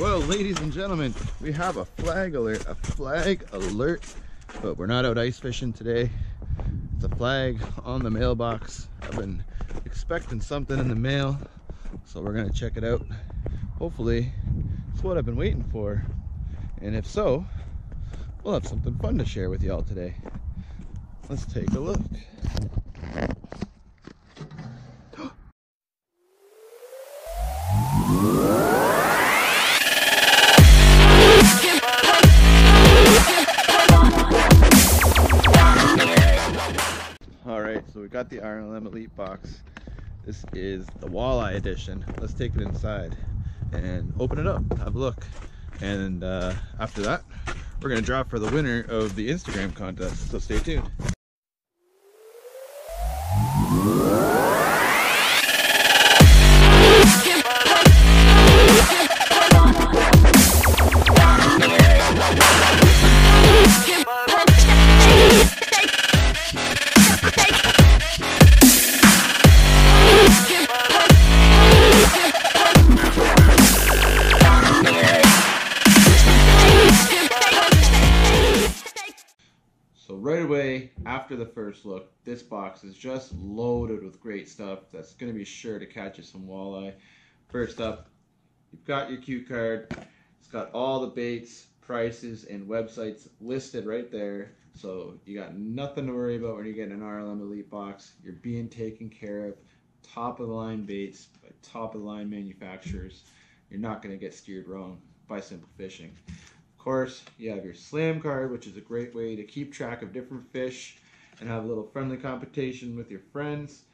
Well, ladies and gentlemen, we have a flag alert, but we're not out ice fishing today. It's a flag on the mailbox. I've been expecting something in the mail, so we're gonna check it out. Hopefully, it's what I've been waiting for. And if so, we'll have something fun to share with y'all today. Let's take a look. So we got the RLM Elite box. This is the walleye edition. Let's take it inside and open it up, have a look. And after that, we're gonna draw for the winner of the Instagram contest, so stay tuned. After the first look, this box is just loaded with great stuff that's going to be sure to catch you some walleye. First up, you've got your cue card. It's got all the baits, prices, and websites listed right there, so you got nothing to worry about when you get an RLM Elite box. You're being taken care of. Top of the line baits by top of the line manufacturers. You're not going to get steered wrong by Simple Fishing. Of course, you have your slam card, which is a great way to keep track of different fish and have a little friendly competition with your friends.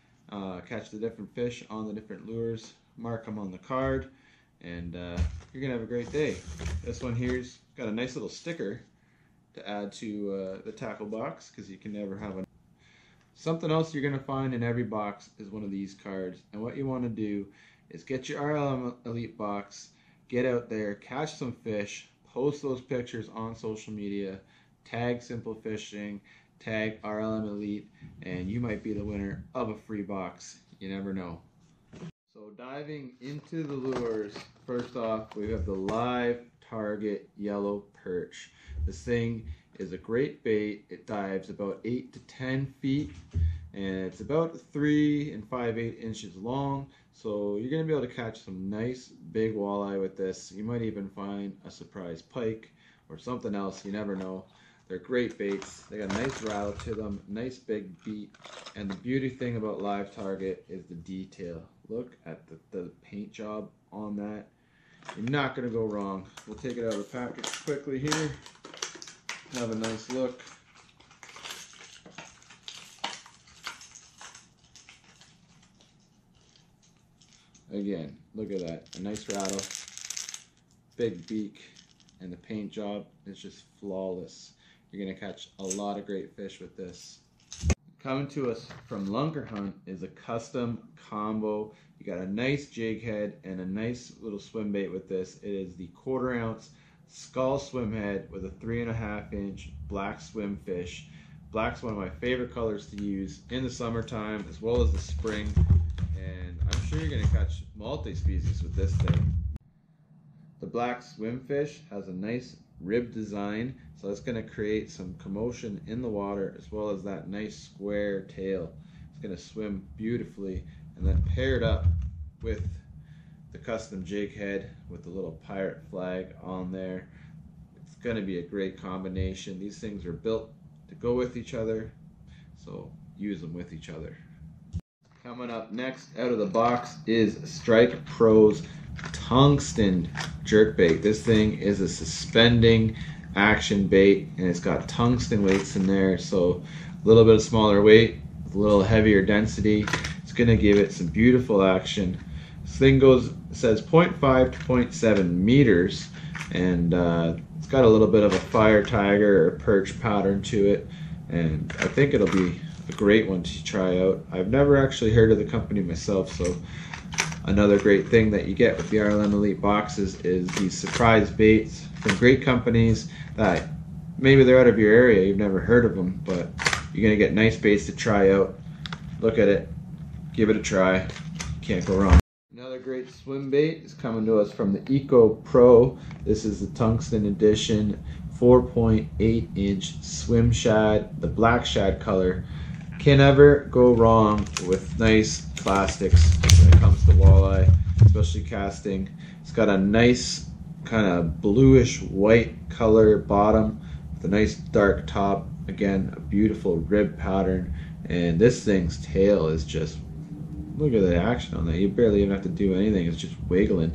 Catch the different fish on the different lures, mark them on the card, and you're gonna have a great day. This one here's got a nice little sticker to add to the tackle box, because you can never have enough. Something else you're gonna find in every box is one of these cards, and what you want to do is get your RLM Elite box, get out there, catch some fish, post those pictures on social media, tag Simple Fishing, tag RLM Elite, and you might be the winner of a free box. You never know. So diving into the lures, first off, we have the Live Target Yellow Perch. This thing is a great bait. It dives about 8 to 10 feet, and it's about 3 and 5/8 inches long. So you're going to be able to catch some nice big walleye with this. You might even find a surprise pike or something else. You never know. They're great baits. They got a nice rattle to them, nice big beat. And the beauty thing about Live Target is the detail. Look at the paint job on that. You're not going to go wrong. We'll take it out of the package quickly here. Have a nice look. Again, look at that, a nice rattle, big beak, and the paint job is just flawless. You're going to catch a lot of great fish with this. Coming to us from Lunker Hunt is a custom combo. You got a nice jig head and a nice little swim bait with this. It is the 1/4 ounce skull swim head with a 3.5 inch black swim fish. Black's one of my favorite colors to use in the summertime as well as the spring. You're going to catch multi-species with this thing. The black swimfish has a nice rib design, so that's going to create some commotion in the water as well as that nice square tail. It's going to swim beautifully, and then paired up with the custom jig head with the little pirate flag on there. It's going to be a great combination. These things are built to go with each other, so use them with each other. Coming up next out of the box is Strike Pros Tungsten Jerkbait. This thing is a suspending action bait, and it's got tungsten weights in there, so a little bit of smaller weight, a little heavier density. It's going to give it some beautiful action. This thing says 0.5 to 0.7 meters, and it's got a little bit of a fire tiger or perch pattern to it, and I think it'll be a great one to try out. I've never actually heard of the company myself, so another great thing that you get with the RLM Elite boxes is these surprise baits from great companies that maybe they're out of your area, you've never heard of them, but you're going to get nice baits to try out. Look at it, give it a try, can't go wrong. Another great swim bait is coming to us from the Eco Pro. This is the tungsten edition 4.8 inch swim shad, the black shad color. Can never go wrong with nice plastics when it comes to walleye, especially casting. It's got a nice kind of bluish white color bottom with a nice dark top. Again, a beautiful rib pattern, and this thing's tail is just, look at the action on that. You barely even have to do anything, it's just wiggling.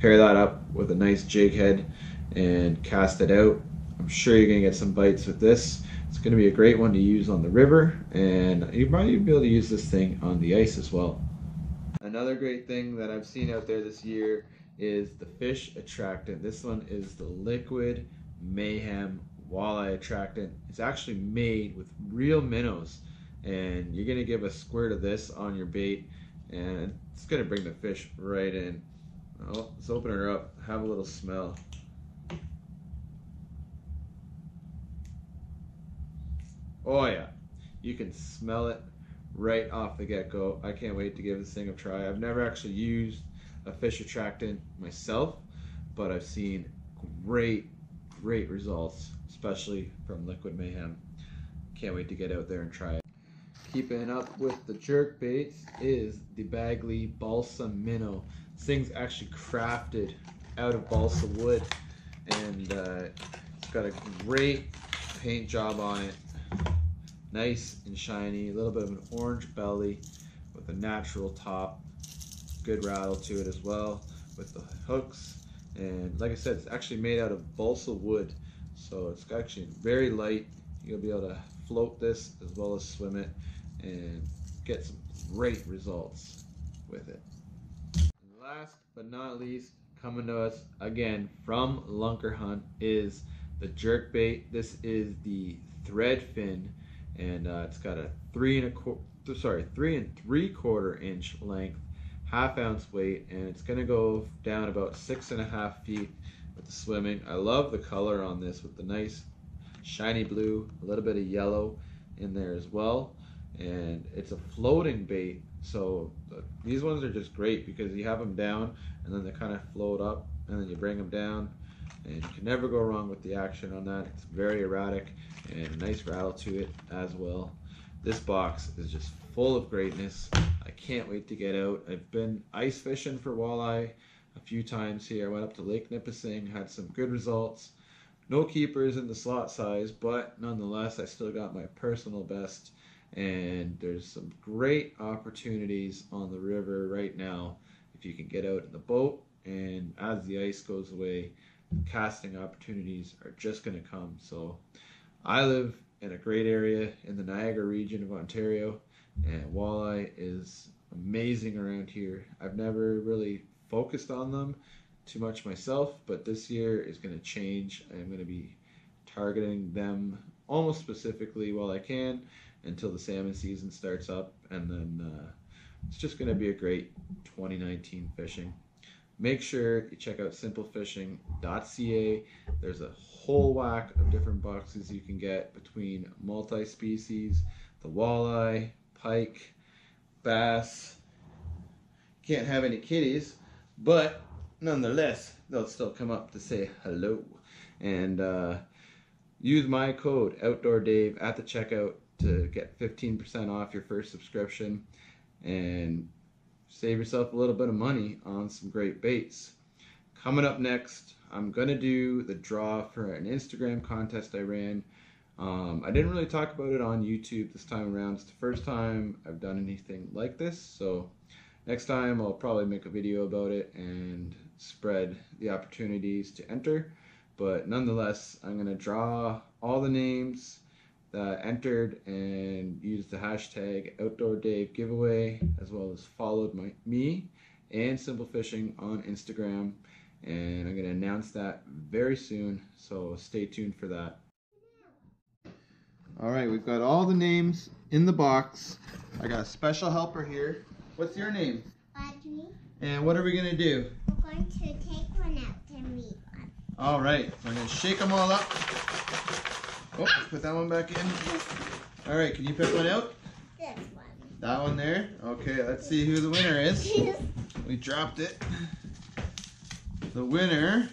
Pair that up with a nice jig head and cast it out. I'm sure you're gonna get some bites with this. It's gonna be a great one to use on the river, and you might even be able to use this thing on the ice as well. Another great thing that I've seen out there this year is the fish attractant. This one is the Liquid Mayhem walleye attractant. It's actually made with real minnows, and you're gonna give a squirt of this on your bait and it's gonna bring the fish right in. Oh, let's open her up, have a little smell. Oh yeah, you can smell it right off the get-go. I can't wait to give this thing a try. I've never actually used a fish attractant myself, but I've seen great results, especially from Liquid Mayhem. Can't wait to get out there and try it. Keeping up with the jerk baits is the Bagley Balsa Minnow. This thing's actually crafted out of balsa wood, and it's got a great paint job on it. Nice and shiny, a little bit of an orange belly with a natural top. Good rattle to it as well with the hooks. And like I said, it's actually made out of balsa wood, so it's actually very light. You'll be able to float this as well as swim it and get some great results with it. And last but not least, coming to us again from Lunker Hunt is the jerkbait. This is the Threadfin, and it's got a 3 3/4 inch length, 1/2 ounce weight, and it's gonna go down about 6.5 feet with the swimming. I love the color on this with the nice shiny blue, a little bit of yellow in there as well, and it's a floating bait, so these ones are just great because you have them down and then they kind of float up and then you bring them down, and you can never go wrong with the action on that. It's very erratic and a nice rattle to it as well. This box is just full of greatness. I can't wait to get out. I've been ice fishing for walleye a few times here. I went up to Lake Nipissing, had some good results. No keepers in the slot size, but nonetheless, I still got my personal best. And there's some great opportunities on the river right now if you can get out in the boat. And as the ice goes away, casting opportunities are just going to come. So I live in a great area in the Niagara region of Ontario, and walleye is amazing around here. I've never really focused on them too much myself, but this year is going to change. I'm going to be targeting them almost specifically while I can until the salmon season starts up, and then it's just going to be a great 2019 fishing. Make sure you check out simplefishing.ca. There's a whole whack of different boxes you can get between multi-species, the walleye, pike, bass. Can't have any kitties, but nonetheless, they'll still come up to say hello. And use my code OutdoorDave at the checkout to get 15% off your first subscription and save yourself a little bit of money on some great baits. Coming up next, I'm gonna do the draw for an Instagram contest I ran. I didn't really talk about it on YouTube this time around. It's the first time I've done anything like this, so next time I'll probably make a video about it and spread the opportunities to enter. But nonetheless, I'm going to draw all the names that entered and use the hashtag #OutdoorDaveGiveaway, as well as followed me and Simple Fishing on Instagram. And I'm going to announce that very soon, so stay tuned for that. Alright, we've got all the names in the box. I got a special helper here. What's your name? Audrey. And what are we going to do? We're going to take one out and meet one. All right. So I'm going to shake them all up. Oh, put that one back in. All right. Can you pick one out? This one. That one there? Okay. Let's see who the winner is. We dropped it. The winner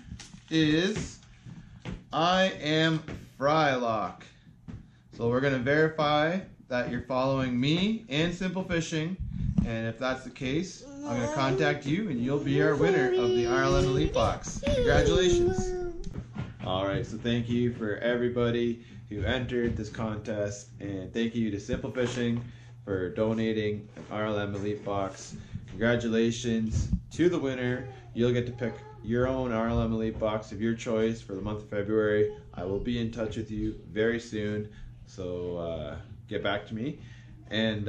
is I Am Frylock. So we're going to verify that you're following me and Simple Fishing, and if that's the case, I'm going to contact you and you'll be our winner of the RLM Elite box. Congratulations. Alright, so thank you for everybody who entered this contest, and thank you to Simple Fishing for donating an RLM Elite box. Congratulations to the winner. You'll get to pick your own RLM Elite box of your choice for the month of February. I will be in touch with you very soon, so get back to me. And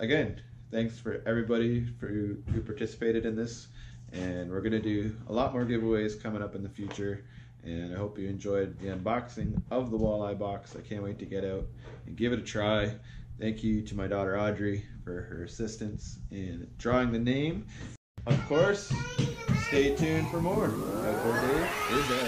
again, thanks for everybody who participated in this, and we're going to do a lot more giveaways coming up in the future. And I hope you enjoyed the unboxing of the walleye box. I can't wait to get out and give it a try. Thank you to my daughter Audrey for her assistance in drawing the name. Of course, stay tuned for more. OutdoorDave is out.